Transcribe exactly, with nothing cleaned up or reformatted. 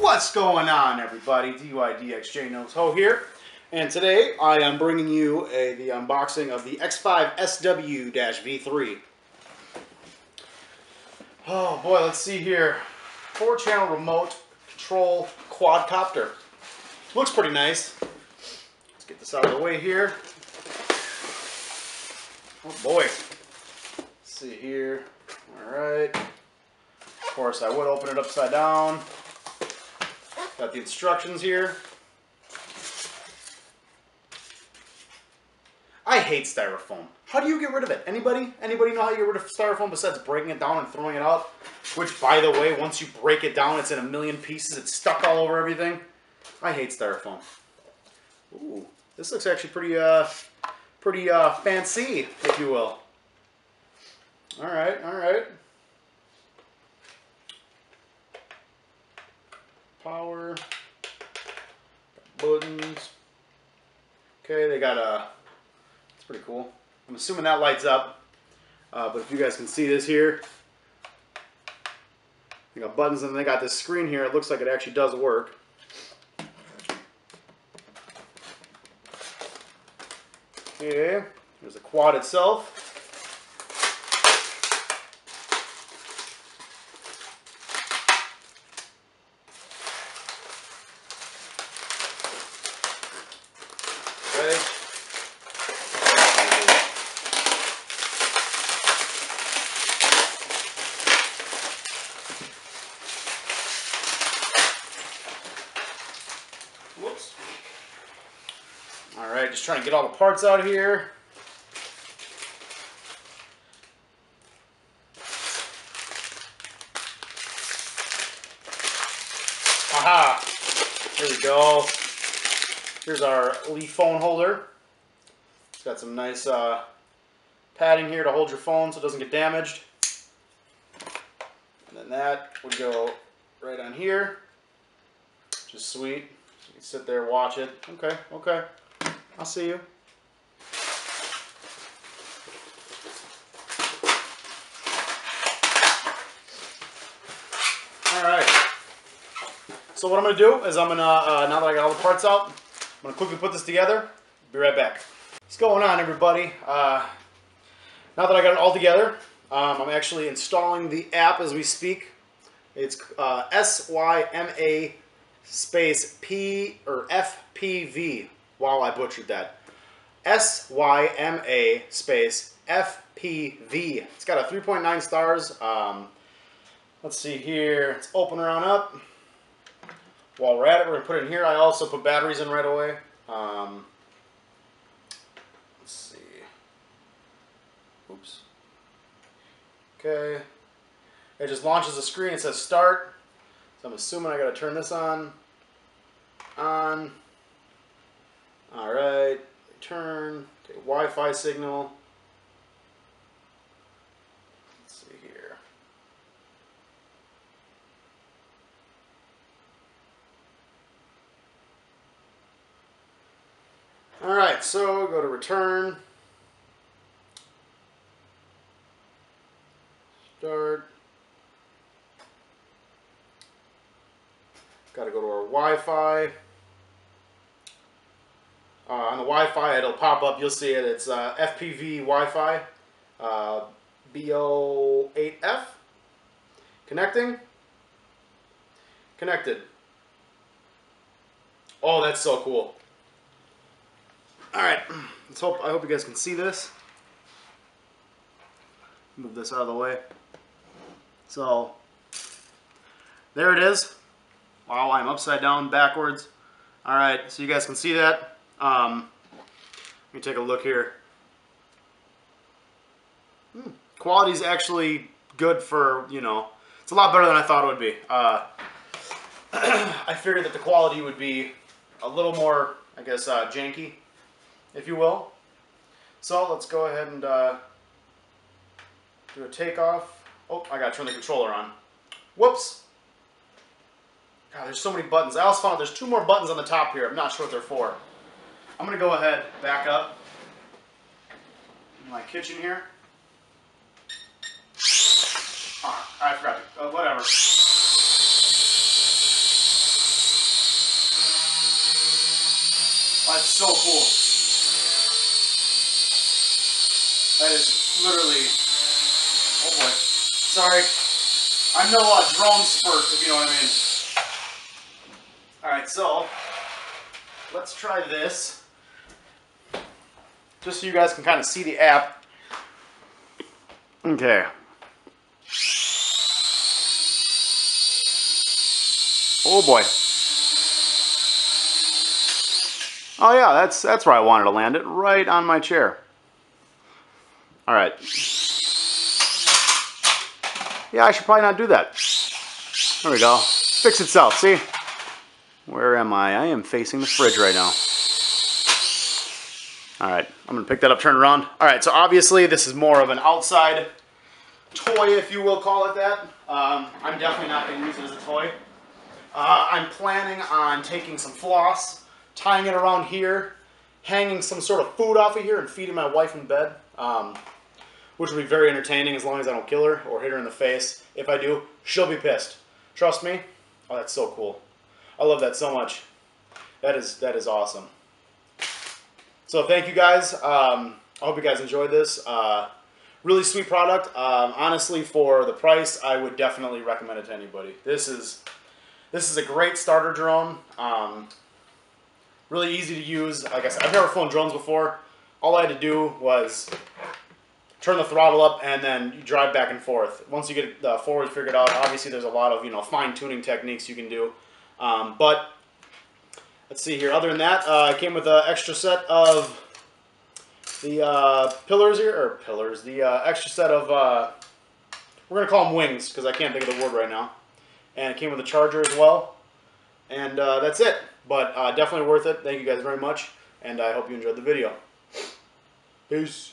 What's going on, everybody? D Y D X J Notes Ho here, and today I am bringing you a, the unboxing of the X five S W V three. Oh boy, let's see here. Four-channel remote control quadcopter. Looks pretty nice. Let's get this out of the way here. Oh boy. Let's see here. All right. Of course, I would open it upside down. Got the instructions here. I hate styrofoam. How do you get rid of it? Anybody? Anybody know how you get rid of styrofoam besides breaking it down and throwing it out? Which, by the way, once you break it down, it's in a million pieces. It's stuck all over everything. I hate styrofoam. Ooh, this looks actually pretty, uh, pretty uh, fancy, if you will. All right, all right. Power buttons. Okay, they got a. It's pretty cool. I'm assuming that lights up, uh, but if you guys can see this here, they got buttons and they got this screen here. It looks like it actually does work. Okay, there's the quad itself. Okay. Whoops. All right, just trying to get all the parts out here. Aha! Here we go. Here's our leaf phone holder. It's got some nice uh, padding here to hold your phone so it doesn't get damaged. And then that would go right on here, which is sweet. So you can sit there, watch it. Okay, okay. I'll see you. All right. So what I'm gonna do is I'm gonna, uh, now that I got all the parts out, I'm going to quickly put this together. Be right back. What's going on, everybody? Uh, now that I got it all together, um, I'm actually installing the app as we speak. It's uh, S Y M A space P or F P V. Wow, I butchered that. S Y M A space F P V. It's got a three point nine stars. Um, let's see here. It's open around up. While we're at it, we're going to put it in here. I also put batteries in right away. Um, let's see. Oops. Okay. It just launches the screen. It says start. So I'm assuming I got to turn this on. On. All right. Turn. Okay, Wi-Fi signal. Let's see here. All right, so go to return, start, got to go to our Wi-Fi. Uh, on the Wi-Fi, it'll pop up, you'll see it, it's uh, F P V Wi-Fi, uh, B O eight F, connecting, connected. Oh, that's so cool. All right, let's hope, I hope you guys can see this. Move this out of the way. So, there it is. Wow, I'm upside down, backwards. All right, so you guys can see that. Um, let me take a look here. Hmm, quality's actually good for, you know, it's a lot better than I thought it would be. Uh, I figured that the quality would be a little more, I guess, uh, janky, if you will. So let's go ahead and uh, do a takeoff. Oh, I gotta turn the controller on. Whoops. God, there's so many buttons. I also found out there's two more buttons on the top here. I'm not sure what they're for. I'm gonna go ahead, back up in my kitchen here. Ah, I but whatever. That's so cool. That is literally, oh boy, sorry. I'm no uh, drone spurt, if you know what I mean. All right, so let's try this. Just so you guys can kind of see the app. Okay. Oh boy. Oh yeah, that's that's where I wanted to land it, right on my chair. All right. Yeah, I should probably not do that. There we go. Fix itself, see? Where am I? I am facing the fridge right now. Alright, I'm going to pick that up, turn around. Alright, so obviously this is more of an outside toy, if you will call it that. Um, I'm definitely not going to use it as a toy. Uh, I'm planning on taking some floss, tying it around here, hanging some sort of food off of here, and feeding my wife in bed. Um... Which will be very entertaining as long as I don't kill her or hit her in the face. If I do, she'll be pissed. Trust me. Oh, that's so cool. I love that so much. That is that is awesome. So thank you guys. Um, I hope you guys enjoyed this. Uh, really sweet product. Um, honestly, for the price, I would definitely recommend it to anybody. This is this is a great starter drone. Um, really easy to use. Like I said, I've never flown drones before. All I had to do was turn the throttle up, and then you drive back and forth. Once you get the forward figured out, obviously there's a lot of, you know, fine-tuning techniques you can do. Um, but, let's see here. Other than that, uh, I came with an extra set of the uh, pillars here, or pillars, the uh, extra set of, uh, we're going to call them wings, because I can't think of the word right now. And it came with a charger as well. And uh, that's it. But uh, definitely worth it. Thank you guys very much, and I hope you enjoyed the video. Peace.